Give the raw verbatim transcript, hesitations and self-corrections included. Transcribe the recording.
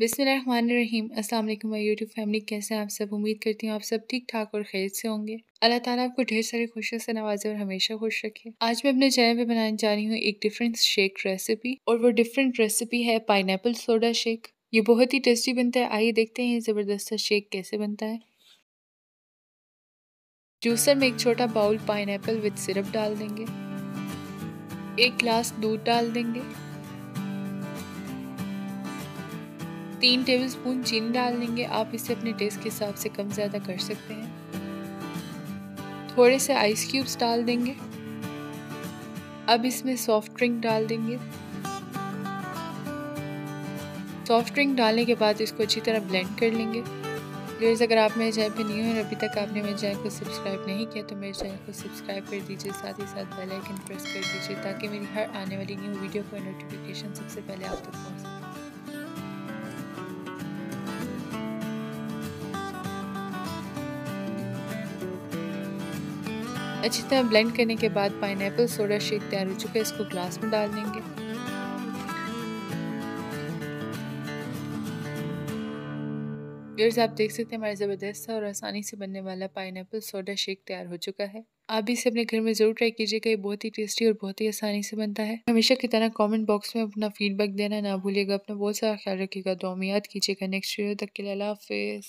बिस्मिल्लाहिर्रहमानिर्रहीम। अस्सलाम वालेकुम माय यूट्यूब फैमिली, कैसे हैं आप सब? उम्मीद करती हूँ आप सब ठीक ठाक और खैरियत से होंगे। अल्लाह ताला आपको ढेर सारी खुशियों से नवाजे और हमेशा खुश रखे। आज मैं अपने चैनल पे बनाने जा रही हूँ एक डिफरेंट शेक रेसिपी, और वो डिफरेंट रेसिपी है पाइनएप्पल सोडा शेक। ये बहुत ही टेस्टी बनता है, आइए देखते हैं ये ज़बरदस्त शेक कैसे बनता है। जूसर में एक छोटा बाउल पाइनएप्पल विद सिरप डाल देंगे, एक गिलास दूध डाल देंगे, तीन टेबलस्पून चीनी डाल देंगे। आप इसे अपने टेस्ट के हिसाब से कम ज़्यादा कर सकते हैं। थोड़े से आइस क्यूब्स डाल देंगे। अब इसमें सॉफ्ट ड्रिंक डाल देंगे। सॉफ्ट ड्रिंक डालने के बाद इसको अच्छी तरह ब्लेंड कर लेंगे। प्लीज़ अगर आप मेरे चैनल पे नहीं हो और अभी तक आपने मेरे चैनल को सब्सक्राइब नहीं किया तो मेरे चैनल को सब्सक्राइब कर दीजिए, साथ ही साथ बेल आइकन प्रेस कर दीजिए ताकि मेरी हर आने वाली न्यू वीडियो का नोटिफिकेशन सबसे पहले आप तक पहुँच सके। अच्छी तरह ब्लेंड करने के बाद पाइनएप्पल सोडा शेक तैयार हो चुका है, इसको ग्लास में डाल देंगे। व्यूअर्स, आप देख सकते हैं हमारा ज़बरदस्त और आसानी से बनने वाला पाइनएप्पल सोडा शेक तैयार हो चुका है। आप भी इसे अपने घर में ज़रूर ट्राई कीजिएगा, ये बहुत ही टेस्टी और बहुत ही आसानी से बनता है। हमेशा की तरह कमेंट बॉक्स में अपना फीडबैक देना ना भूलिएगा। अपना बहुत सारा ख्याल रखिएगा, दुआ में याद कीजिएगा। नेक्स्ट वीडियो तक के लिए अल्लाह हाफ़िज़।